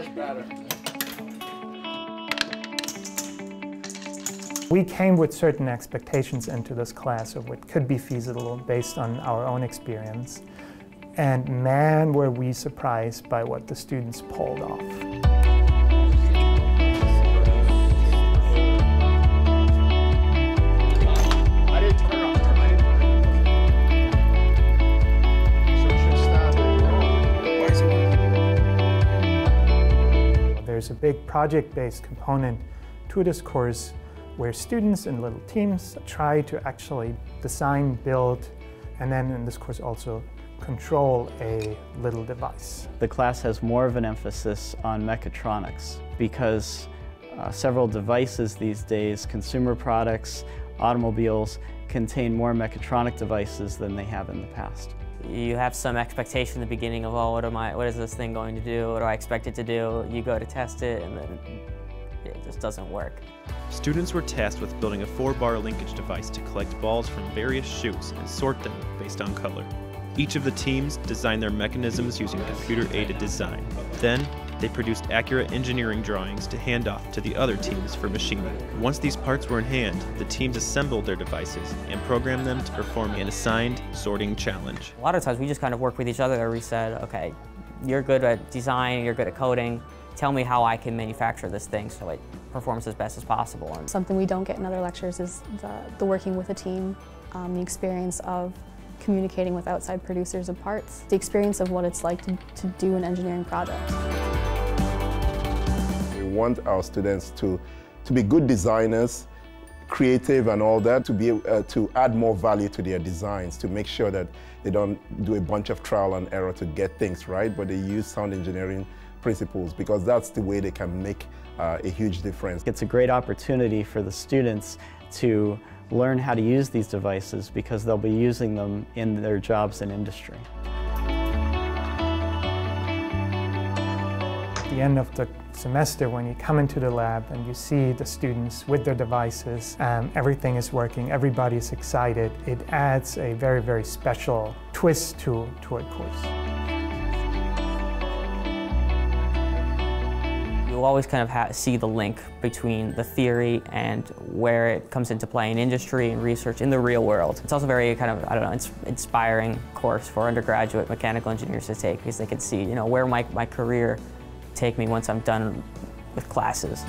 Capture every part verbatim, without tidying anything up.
much better. We came with certain expectations into this class of what could be feasible based on our own experience. And man, were we surprised by what the students pulled off. I didn't turn off. I didn't turn off. There's a big project-based component to this course where students in little teams try to actually design, build, and then in this course also control a little device. The class has more of an emphasis on mechatronics because uh, several devices these days, consumer products, automobiles, contain more mechatronic devices than they have in the past. You have some expectation in the beginning of, oh, what, am I, what is this thing going to do? What do I expect it to do? You go to test it and then it just doesn't work. Students were tasked with building a four-bar linkage device to collect balls from various shoots and sort them based on color. Each of the teams designed their mechanisms using computer-aided design. Then, they produced accurate engineering drawings to hand off to the other teams for machining. Once these parts were in hand, the teams assembled their devices and programmed them to perform an assigned sorting challenge. A lot of times we just kind of work with each other. We said, okay, you're good at design, you're good at coding. Tell me how I can manufacture this thing so it performs as best as possible. And something we don't get in other lectures is the, the working with a team, um, the experience of communicating with outside producers of parts, the experience of what it's like to, to do an engineering project. We want our students to, to be good designers, creative and all that, to be uh, to add more value to their designs, to make sure that they don't do a bunch of trial and error to get things right, but they use sound engineering principles because that's the way they can make uh, a huge difference. It's a great opportunity for the students to learn how to use these devices because they'll be using them in their jobs and industry. At the end of the semester, when you come into the lab and you see the students with their devices, um, everything is working, everybody's excited, it adds a very, very special twist to, to a course. You'll always kind of ha see the link between the theory and where it comes into play in industry and research in the real world. It's also very kind of, I don't know, it's inspiring course for undergraduate mechanical engineers to take because they can see, you know, where my, my career take me once I'm done with classes.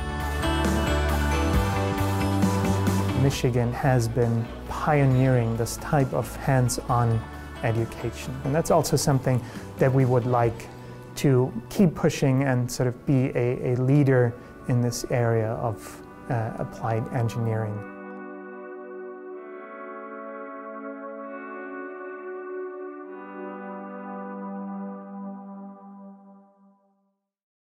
Michigan has been pioneering this type of hands-on education. And that's also something that we would like to keep pushing and sort of be a, a leader in this area of uh, applied engineering.